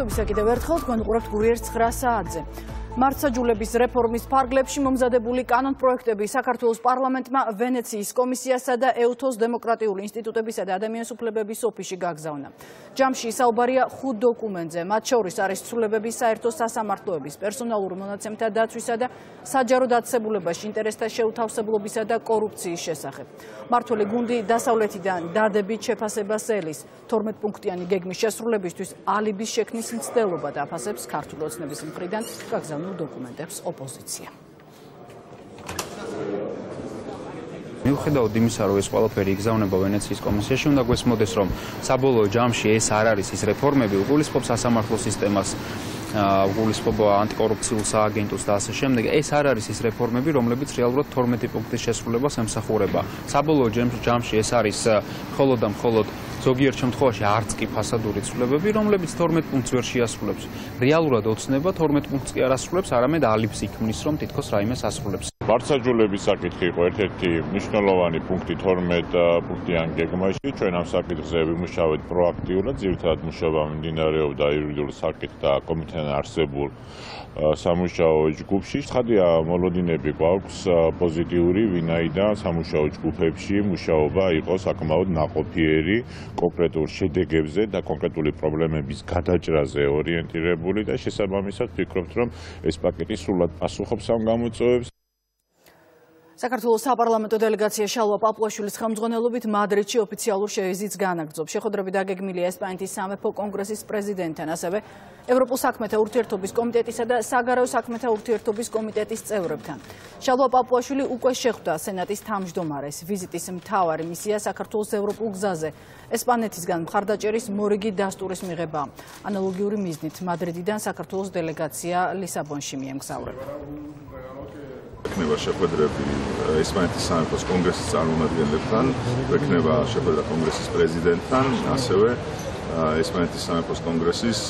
მისწრაფებისა კიდევ ერთხელ გვენუყურებთ გურიერს 9 საათზე. Მართსაჯულების რეფორმის ფარგლებში მომზადებული კანონპროექტები საქართველოს პარლამენტმა ვენეციის კომისიასა და ეუთოს დემოკრატიული ინსტიტუტებისა და ადამიანის უფლებების ოფისში გაგზავნა. ჯამში საუბარია 5 დოკუმენტზე, მათ შორის არის ცვლილებები საერთო სასამართლოების პერსონალურ მონაცემთა დაცვისა და საჯარო დაწესებულებაში ინტერესთა შეუთავსებლობისა და კორუფციის შესახებ. მართველი გუნდი დასავლეთიდან დადებით შეფასებას ელის. 12 პუნქტიანი გეგმის შესრულებისთვის ალიბის შექმნის მცდელობა დაფასებს ქართული ოცნების მხრიდან გაგზავნა. Nu documentez opoziția. Nu cred că dimisaru este qualificat examenul Veneției Comisiei și unde găsim modestrom. Sabolo Jamshi este araris reformele ugulis pop sa samartlo sistemas ugulis pop anticorupțiul sa agentul stase și amne este araris reformele romlebit realrot tormeti puncte șesfuleba sem sahureba. Sabolo Jamshi este araris холодam холод ზოგიერთ შემთხვევაში არც კი ფასადური ცვლილებები, რომლებიც 12 პუნქტს ვერ შეასრულებს. რეალურად ოცნება 12 პუნქტს კი არ ასრულებს, არამედ ალიფს იქმნის, რომ თითქოს რაიმეს ასრულებს. მართსაჯულების საკითხი იყო ერთ-ერთი მნიშვნელოვანი პუნქტი 12 პუნქტიან გეგმაში. ჩვენ ამ საკითხზე ვიმუშავეთ პროაქტიულად, ძირითადად მუშაობა მიმდინარეობდა იურიდიულ საკითხთა კომიტეტთან არსებულ სამუშაო ჯგუფში. ხარდია მოლოდინები გვაქვს პოზიტიური, ვინაიდან სამუშაო ჯგუფებში მუშაობა იყო საკმაოდ ნაყოფიერი. Concretul შედეგებზე და კონკრეტული პრობლემების გადაჭრაზე ორიენტირებული და შესაბამისად ფიქრობთ, რომ ეს პაკეტი სრულად პასუხობს ამ გამოწვევებს. საქართველოს საპარლამენტო დელეგაცია შალვა პაპუაშვილის ხელმძღვანელობით მადრიდში ოფიციალურ შეხვედრას განაგრძობს. შეხვედრები დაგეგმილია ესპანეთის სამეფო კონგრესის პრეზიდენტთან, ასევე ევროპულ საქმეთა ურთიერთობის კომიტეტისა და საგარეო საქმეთა ურთიერთობის კომიტეტის წევრებთან. შალვა პაპუაშვილი უკვე შეხვდა სენატის თავმჯდომარეს. ვიზიტის მთავარი მისია საქართველოს ევროპულ გზაზე ესპანეთისგან მხარდაჭერის მორიგი დასტურის მიღება. ანალოგიური მიზნით მადრიდიდან საქართველოს დელეგაცია ლისაბონში მიემგზავრება. Vekneva shepedrebi Espanეთის სამეფოს კონგრესის წარმომადგენლებთან, vekneva shepedra კონგრესის პრეზიდენტთან, ასევე ესპანეთის სამეფოს კონგრესის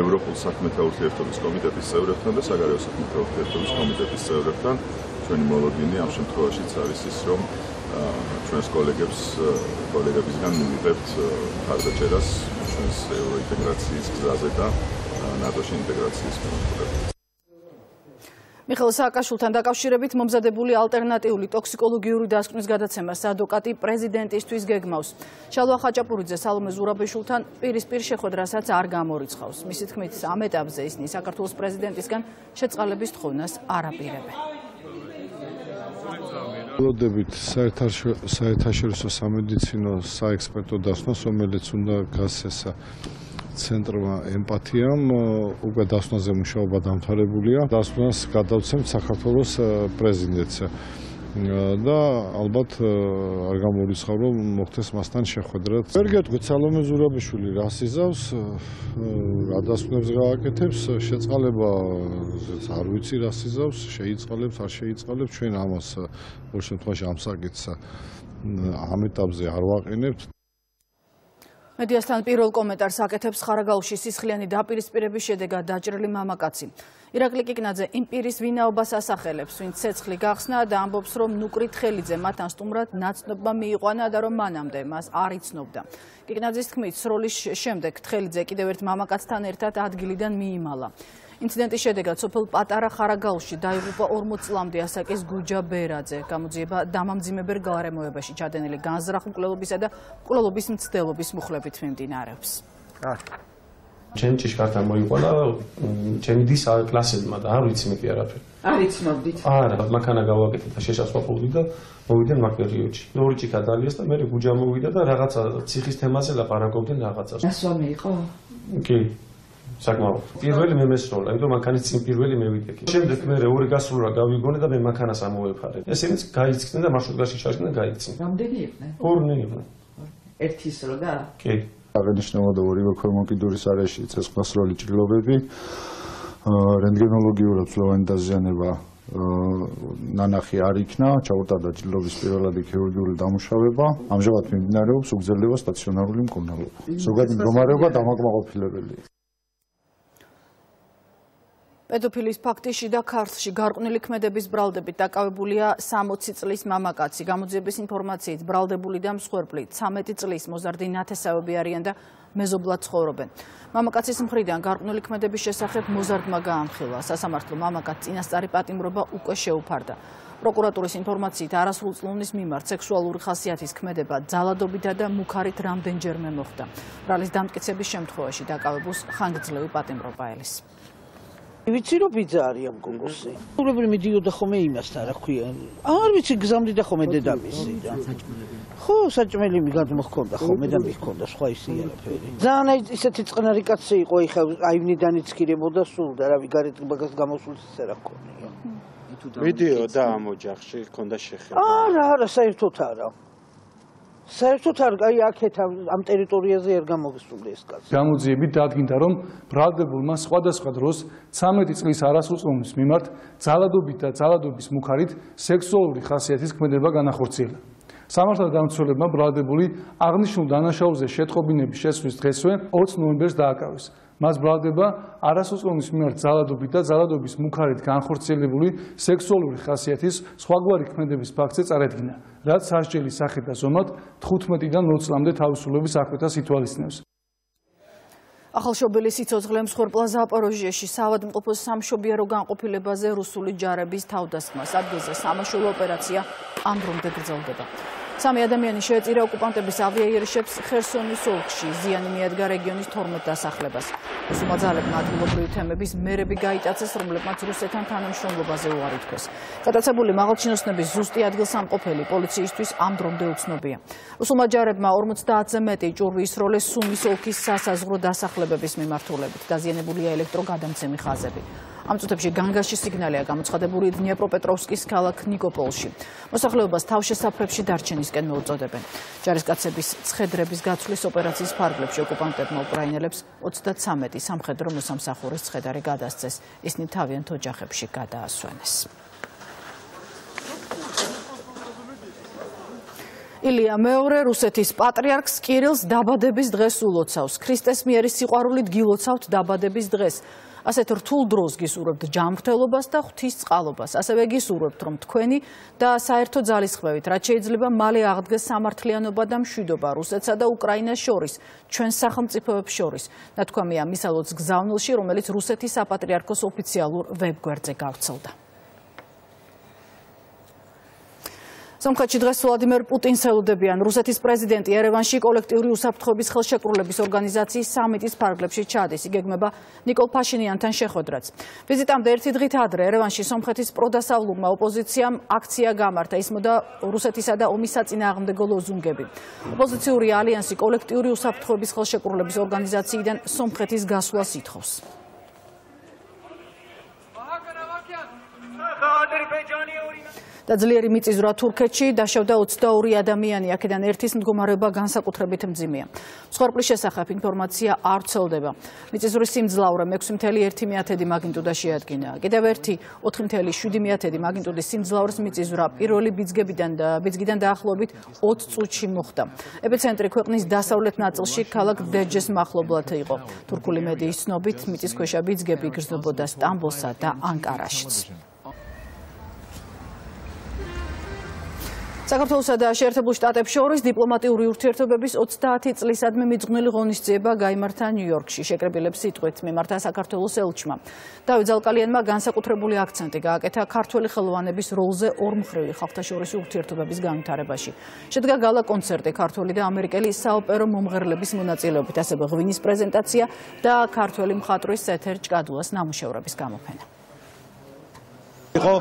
ევროპულ საქმეთა ურთიერთობის კომიტეტის წევრებთან და საგარეო საქმეთა ურთიერთობის კომიტეტის წევრებთან. Ჩვენი მოლოდინი ამ შემთხვევაშიც არის ის, რომ ჩვენს კოლეგებისგან მივიღებთ მხარდაჭერას ჩვენს ევროინტეგრაციის გზაზე და ნატოში ინტეგრაციის მიმართულებით. მიხეილ სააკაშვილთან დაკავშირებით მომზადებული ალტერნატიული ტოქსიკოლოგიური დასკვნის გადაცემას ადვოკატი პრეზიდენტისთვის გეგმავს. შალვა ხაჭაპურიძე სალომე ზურაბიშვილთან პირისპირ შეხვედრასაც არ გამორიცხავს. მისი თქმით, ამ ეტაპზე ისინი საქართველოს პრეზიდენტისგან შეწყალების თხოვნას არ აპირებენ. ველოდებით საერთაშორისო სამედიცინო საექსპერტო დასკვნას, რომელიც უნდა გასცესა ცენტრმა ემპათიამ უკვე დასვენაზე მუშაობა დამთავრებულია. დასვენას გადავცემთ საქართველოს პრეზიდენტზე და ალბათ არ გამორიცხავ, რომ მოხდეს მასთან შეხვედრა. ვერ გეტყვით სალომე ზურაბიშვილი რას იზავს, რა დასვენებს გააკეთებს, შეწყალება არ ვიცი რას იზავს, შეიწყალებს, არ შეიწყალებს, ჩვენ ამას ყოველ შემთხვევაში ამ საკითხს ამ ეტაპზე არ ვაყენებთ. მედიასთან პირველ კომენტარს აკეთებს ხარაგაულში სისხლიანი დაპირისპირების შედეგად დაჭრილი მამაკაცი. ირაკლი კიკნაძე იმ პირის ვინაობას ასახელებს, ვინც ცეცხლი გახსნა და ამბობს, რომ ნუკრი თხელიძე მათთან სტუმრად ნაცნობმა მიიყვანა და რომ მანამდე მას არ იცნობდა. კიკნაძის თქმით, სროლის შემდეგ თხელიძე კიდევ ერთ მამაკაცთან ერთად ადგილიდან მიიმალა. ინციდენტის შედეგად სოფელ პატარა ხარაგაულში დაიღუპა 40 წლამდე ასაკის გუჯა ბერაძე. გამოძიება დამამძიმებელ გარემოებაში ჩადენილი განზრახულობისა და მკვლელობის მცდელობის მუხლებით მიმდინარეობს. ჩემი ჭიშკართან მოიყვანა ჩემი დის კლასებმა და არ ვიცი მე კი არაფერი. არ იცნობდით? არა, მანქანა გავაკეთეთ და შეშასვლა პოვდი და მოვიდნენ მაგ პერიოდში. ორი ჭიქა დალიეს და მე გუჯა მოვიდა და რაღაცა ციხის თემაზე ლაპარაკობდნენ რაღაცას. ასვამი იყო? კი. საკმაოდ. პირველი მე მესროლა, იმიტომ მანქანის წინ პირველი მე ვიდექი. შემდეგ მე ორი გასროლა გავიგონე და მე მანქანას ამოვეფარე. ესენიც გაიცხნენ და მარშრუტკაში ჩაჯდნენ და გაიქცნენ. რამდენი იყვნენ? ორნი იყვნენ. ერთი სროლა და? კი. აღნიშნავდა ორივე ქორმოკიდურის არეში ცეცხლის სროლი ჭრილობები. რენტგენოლოგიურად სლოვანი დაზიანება ნანახი არ იქნა, ჩაუტარდა ჭრილობის პირველადი ქირურგიული დამუშავება. ამჟამად მიმდინარეობს უგზელდება სტაციონარული მკურნალობა. ზოგადი მდგომარეობა დამაკმაყოფილებელია. პედოფილიის ფაქტიში და ქართლში გარყვნილი ქმედების ბრალდებით დაკავებულია 60 წლის მამაკაცი. გამოძიების ინფორმაციით, ბრალდებული და მსხვერპლი 13 წლის მოზარდი ნათესავები არიან და მეზობლად ცხოვრობენ. Მამაკაცის მხრიდან გარყვნული ქმედების შესახებ მოზარდმა გაამხილა. სასამართლო მამაკაც წინასწარი პატიმრობა უკვე შეუფარდა. პროკურატურის ინფორმაციით, არასრულწლოვნის მიმართ სექსუალური ხასიათის ქმედება ძალადობითა და მუქარით რამდენჯერმე მოხდა. ბრალის დამტკიცების შემთხვევაში დაკავებულს ხანგრძლივი პატიმრობა ელის. Ვიცი რომ ბიძარია გოგოსი. უბრალოდ მიდიოდა ხოლმე იმასთან, რა ქვია. არ ვიცი გზამდიდა ხოლმე დედამისი და. ხო, საჭმელი მიგად მოხდა ხოლმე და მიქონდა სხვა ისე არაფერი. ძალიან ისეთი წყნარი კაცი იყო, ეხა აივნიდანიც ქირებოდა სულ და რავი გარეთ მაგას გამოსულს ისე რა ქონია. მიდიოდა ამ ოჯახში, ქონდა შეხება. არა, საერთოდ არა. საერთოდ არ აი აქეთ ამ ტერიტორიაზე არ გამოგსულა ეს კაცი. გამოძიებით დადგინდა რომ ბრალდებულმა სხვადასხვა დროს 13 წლის არასრულწლოვნის მიმართ ძალადობით და ძალადობის მუქარით სექსუალური ხასიათის ქმედება განახორციელა. სამართალდამცველებმა ბრალდებული აღნიშნულ დანაშაულზე შეტყობინების შესვლის დღესვე 20 ნოემბერს დააკავეს. მას ბრალდება არასრულწლოვნის მიმართ ძალადობით და ძალადობის მუქარით განხორციელებული სექსუალური ხასიათის სხვაგვარი ქმედების ფაქტზე წარედგინა, რაც სასჯელი სახით და ზომად 15-დან 20 წლამდე თავისუფლების აღკვეთას ითვალისწინებს. ახალშობილი სიცოცხლე მსხვერპლა ზაპოროჟიეში საავადმყოფო სამშობიარო განყოფილებაზე რუსული ჯარების თავდასხმას ადგილზე სამაშვილო ოპერაცია ამ დრომდე გრძელდება. 3 ადამიანი შეეწირა ოკუპანტების ავიაიერიშებს ხერსონის ოლქში, ზიანი მიადგა რეგიონის 12 დასახლებას. რუსულმა ძალებმა ადგილობრივი თემების მერები გაიტაცეს, რომლებმაც რუსეთთან თანამშრომლობაზე უარი თქვეს. გადაცებული მაღალჩინოსნების ზუსტი ადგილსამყოფელი პოლიციისთვის ამ დრომდე უცნობია. რუსულმა ჯარებმა 50-ზე მეტი ჭურვი ისროლეს სუმის ოლქის სასაზღვრო დასახლებების მიმართულებით. დაზიანებულია ელექტროგადამცემი ხაზები. Am წუთებში განგაში სიგნალია გამოცხადებული დნეპროპეტროვსკის ქალაქ ნიკოპოლში. მოსახლეობას თავშესაფრებში დარჩენისკენ მოუწოდებენ. ჯარისკაცების ცხედრების გაცვლის ოპერაციის ფარგლებში ოკუპანტებმა უკრაინელებს 33 სამხედრო მოსამსახურის ცხედარი გადასცეს. ისინი თავიანთ ოჯახებში გადაასვენეს. ილია მეორე რუსეთის პატრიარქს კირილს დაბადების დღეს ულოცავს. ქრისტეს მიერ სიყვარულით გილოცავთ დაბადების დღეს. ასეთ რთულ დროს გისურვებთ ჯანმრთელობას და ღვთის წყალობას. ასევე გისურვებთ რომ თქვენი და საერთო ძალისხმევით რაც შეიძლება მალე აღდგეს სამართლიანობა და მშვიდობა რუსეთსა და უკრაინას შორის, ჩვენ სახელმწიფოებს შორის. ნათქვამია მისალოც გზავნილში, რომელიც რუსეთის საპატრიარქოს ოფიციალურ ვებგვერდზე გავრცელდა. სომხეთში დღეს ვლადიმერ პუტინს ელოდებიან. რუსეთის პრეზიდენტი ერევანში კოლექტიური უსაფრთხოების ხელშეკრულების ორგანიზაციის სამიტის ფარგლებში ჩადის. იგეგმება ნიკოლ ფაშინიანთან შეხვედრაც. ვიზიტამდე ერთი დღით ადრე ერევანში სომხეთის პროდასავლურმა ოპოზიციამ აქცია გამართა. ისმოდა რუსეთისა და ომის საწინააღმდეგო ლოზუნგები. ოპოზიციური ალიანსი კოლექტიური უსაფრთხოების ხელშეკრულების ორგანიზაციიდან სომხეთის გასვლას ითხოვს. და ძლიერი მიწისძვრა თურქეთში დაშავდა 22 ადამიანი, აქედან ერთის მდგომარეობა განსაკუთრებით მძიმეა. მსხვერპლის შესახებ ინფორმაცია არ ცელდება. მიწისძვრის სიმძლავრე 6.1 მაგნიტუდა შეადგინა. კიდევ ერთი 4.7 მაგნიტუდის სიმძლავრის მიწისძვრა პირველი ბიძგიდან დაახლოებით 20 წუთში მოხდა. ეპიცენტრი ქვეყნის დასავლეთ ნაწილში ქალაქ დეჯეს მახლობლად იყო. თურქული მედიის ცნობით მიწისქვეშა ბიძგები გრძნობოდა სტამბოლსა და ანკარაშიც. საქართველოსა და შეერთებულ შტატებს შორის დიპლომატიური ურთიერთობების 30 წლისადმი მიძღვნილი ღონისძიება გაიმართა ნიუ-იორკში. შეკრებილებს სიტყვით მიმართა საქართველოს ელჩმა. დავით ზალკალიანმა განსაკუთრებული აქცენტი გააკეთა ქართველი ხელოვანების როლზე ორმხრივი ხალხთაშორისი ურთიერთობების განვითარებაში. შედგა გალა კონცერტი ქართველი და ამერიკელი საოპერო მომღერლების მონაწილეობით, ასევე ღვინის პრეზენტაცია და ქართველი მხატვრის სეთერ ჭკადუას ნამუშევრების გამოფენა. იყო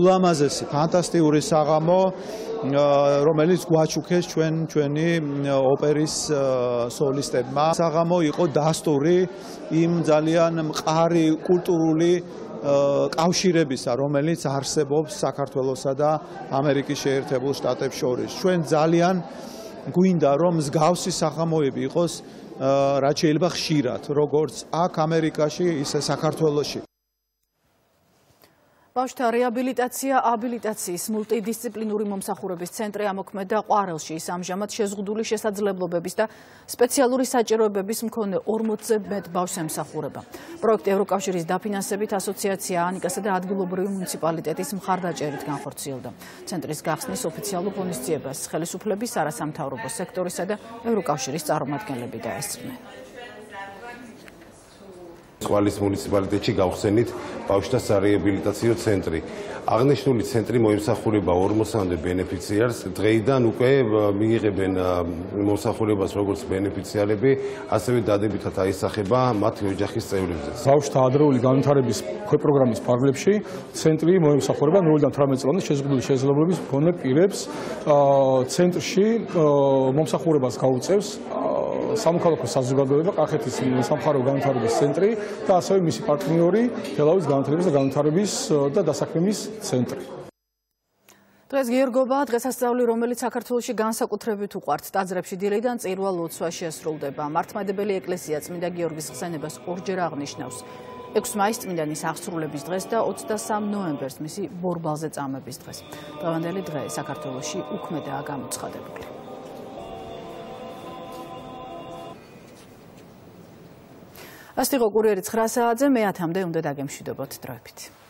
ულამაზესი, ფანტასტიკური საღამო, რომელიც გვაჩუქეს ჩვენი ოპერის სოლისტებმა. საღამო იყო დასტური იმ ძალიან მყარი კულტურული კავშირებისა, რომელიც არსებობს საქართველოსა და ამერიკის შეერთებულ შტატებს შორის. ჩვენ ძალიან გვინდა რომ მსგავსი საღამოები იყოს რაც შეიძლება ხშირად, როგორც აქ ამერიკაში, ისე საქართველოში. ბავშთა რეაბილიტაცია აბილიტაციის მულტიდისციპლინური მომსახურების ცენტრი ამოქმედა ყვარელში. ის ამჟამად შეზღუდული შესაძლებლობების და სპეციალური საჭიროებების მქონე 40-ზე მეტ ბავშვს ემსახურება. პროექტი ევროკავშირის დაფინანსებით ასოციაცია ანიკასა და ადგილობრივი მუნიციპალიტეტის მხარდაჭერით განხორციელდა. ცენტრის გახსნის ოფიციალურ ღონისძიებას ხელისუფლების არასამთავრობო სექტორისა და ევროკავშირის წარმომადგენლები დაესწრნენ. Scoalis municipalității găușenit, băușta sariebilitației centri. Agneșnuli centri moimsăxure ba ormosan de beneficiari, treida nu caie mire ben moimsăxure ba sfârșitul beneficiare be, astfel date bitatai săxeba matio jachistaiul vizez. Băușta adreul găuntare bis, coi program is parlepsi, centri moimsăxure ba nul dantrametlan, șezgudul șezlabul bis, pune pireps, centri moimsăxure ba găuțevs. Სამხალხო საზოგადოება, კახეთის სამხარო განვითარების ცენტრი და ასევე მისი პარტნიორი თელავის განვითარების და განვითარების და დასაქმების ცენტრი. დღეს გიორგობა, დღესასწაული, რომელიც საქართველოში განსაკუთრებით უყვართ, ტაძრებში დილიდან წირვალ ლოცვაში ასრულდება. მართლმადებელი ეკლესია წმინდა გიორგის ხსენებას ორჯერ აღნიშნავს. 6 მაისს წმინდანის აღსრულების დღეს და 23 ნოემბერს მისი ბორბალზე წამების დღეს. დღევანდელი დღე საქართველოში უქმედაა გამოცხადებული. Asta e o curierii de 9 საათზე მე 10-მდე უნდა დაგემშვიდობოთ დროებით.